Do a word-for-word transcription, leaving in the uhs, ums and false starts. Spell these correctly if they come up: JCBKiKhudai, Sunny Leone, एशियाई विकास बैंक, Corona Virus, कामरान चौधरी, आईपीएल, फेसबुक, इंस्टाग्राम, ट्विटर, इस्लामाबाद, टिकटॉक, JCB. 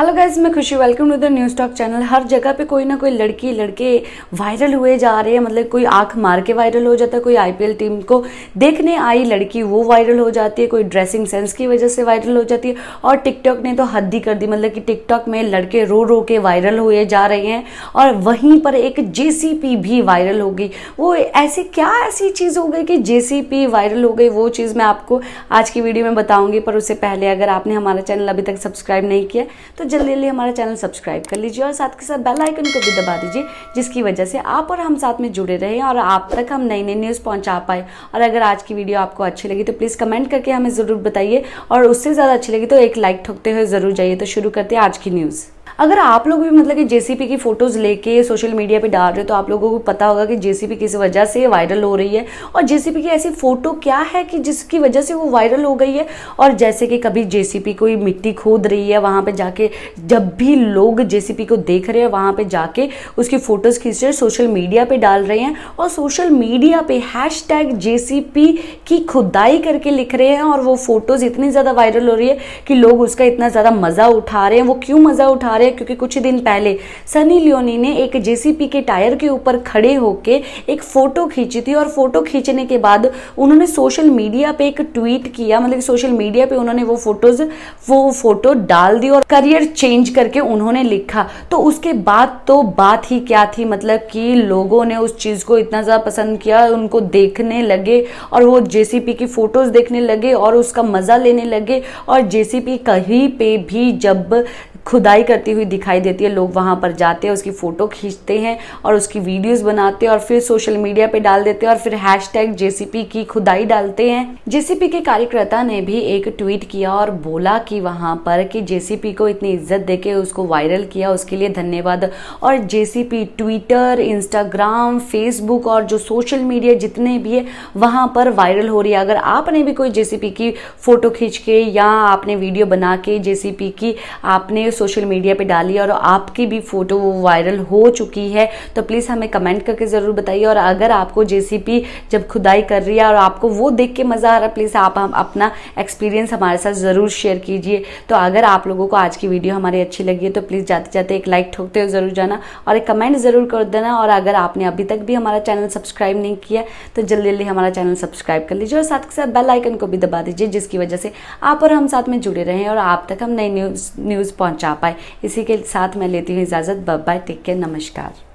Hello guys, मैं Khushi, welcome to the news talk channel. हर जगह पे कोई ना कोई लड़की लड़के वायरल हुए जा रहे हैं। मतलब कोई आंख मार के वायरल हो जाता है, कोई आईपीएल टीम को देखने आई लड़की वो वायरल हो जाती है, कोई ड्रेसिंग सेंस की वजह से वायरल हो जाती है। और टिकटॉक ने तो हद ही कर दी, मतलब कि टिकटॉक में लड़के रो रो के वायरल हुए जा रहे हैं। और वहीं पर एक जेसीपी भी वायरल हो गई। वो ऐसी क्या ऐसी चीज़ हो गई कि जेसीपी वायरल हो गई, वो चीज़ मैं आपको आज की वीडियो में बताऊँगी। पर उससे पहले अगर आपने हमारा चैनल अभी तक सब्सक्राइब नहीं किया तो जल्दी जल्दी हमारा चैनल सब्सक्राइब कर लीजिए और साथ के साथ बेल आइकन को भी दबा दीजिए, जिसकी वजह से आप और हम साथ में जुड़े रहें और आप तक हम नई नई न्यूज़ पहुंचा पाए। और अगर आज की वीडियो आपको अच्छी लगी तो प्लीज़ कमेंट करके हमें ज़रूर बताइए, और उससे ज़्यादा अच्छी लगी तो एक लाइक ठोकते हुए ज़रूर जाइए। तो शुरू करते हैं आज की न्यूज़। अगर आप लोग भी मतलब कि जेसीपी की फ़ोटोज़ लेके सोशल मीडिया पे डाल रहे हो तो आप लोगों को पता होगा कि जेसीपी किस वजह से वायरल हो रही है और जेसीपी की ऐसी फ़ोटो क्या है कि जिसकी वजह से वो वायरल हो गई है। और जैसे कि कभी जेसीपी कोई मिट्टी खोद रही है, वहाँ पे जाके जब भी लोग जेसीपी को देख रहे हैं वहाँ पर जाके उसकी फ़ोटोज़ खींच रहे, सोशल मीडिया पर डाल रहे हैं और सोशल मीडिया पर हैश टैग जेसीपी की खुदाई करके लिख रहे हैं। और वो फ़ोटोज़ इतनी ज़्यादा वायरल हो रही है कि लोग उसका इतना ज़्यादा मज़ा उठा रहे हैं। वो क्यों मज़ा उठा रहे हैं? क्योंकि कुछ दिन पहले सनी लियोनी ने एक जेसीपी के टायर के ऊपर खड़े होके एक फोटो खींची थी, और फोटो खींचने के बाद उन्होंने सोशल मीडिया पे एक ट्वीट किया, मतलब कि सोशल मीडिया पे उन्होंने वो फोटोज वो फोटो डाल दी और करियर चेंज करके उन्होंने लिखा। तो उसके बाद तो बात ही क्या थी, मतलब कि लोगों ने उस चीज को इतना ज्यादा पसंद किया, उनको देखने लगे और वो जेसीपी की फोटोज देखने लगे और उसका मजा लेने लगे। और जेसीपी कहीं पे भी जब खुदाई करती हुई दिखाई देती है लोग वहाँ पर जाते हैं, उसकी फ़ोटो खींचते हैं और उसकी वीडियोस बनाते हैं और फिर सोशल मीडिया पे डाल देते हैं और फिर हैशटैग जेसीपी की खुदाई डालते हैं। जेसीपी के कार्यकर्ता ने भी एक ट्वीट किया और बोला कि वहाँ पर कि जेसीपी को इतनी इज्जत देके उसको वायरल किया, उसके लिए धन्यवाद। और जेसीपी ट्विटर, इंस्टाग्राम, फेसबुक और जो सोशल मीडिया जितने भी है वहाँ पर वायरल हो रही है। अगर आपने भी कोई जेसीपी की फ़ोटो खींच के या आपने वीडियो बना के जेसीपी की आपने सोशल मीडिया पे डाली और आपकी भी फोटो वो वायरल हो चुकी है तो प्लीज़ हमें कमेंट करके ज़रूर बताइए। और अगर आपको जेसीपी जब खुदाई कर रही है और आपको वो देख के मज़ा आ रहा है, प्लीज़ आप हम अपना एक्सपीरियंस हमारे साथ ज़रूर शेयर कीजिए। तो अगर आप लोगों को आज की वीडियो हमारी अच्छी लगी है तो प्लीज़ जाते जाते एक लाइक ठोकते हुए ज़रूर जाना और एक कमेंट ज़रूर कर देना। और अगर आपने अभी तक भी हमारा चैनल सब्सक्राइब नहीं किया तो जल्दी जल्दी हमारा चैनल सब्सक्राइब कर लीजिए और साथ के साथ बेल आइकन को भी दबा दीजिए, जिसकी वजह से आप और हम साथ में जुड़े रहें और आप तक हम नई न्यूज़ न्यूज़ पहुँचा पाए। इसी के साथ मैं लेती हूँ इजाज़त। बाय बाय, टेक केयर, नमस्कार।